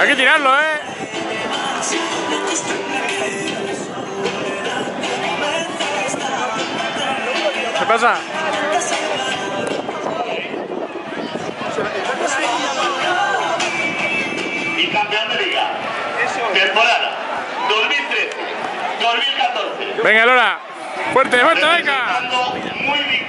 Hay que tirarlo, ¿eh? ¿Qué pasa? Y campeón de liga. Temporada 2013, 2014. Venga, Lola. Fuerte, fuerte, venga. Muy bien,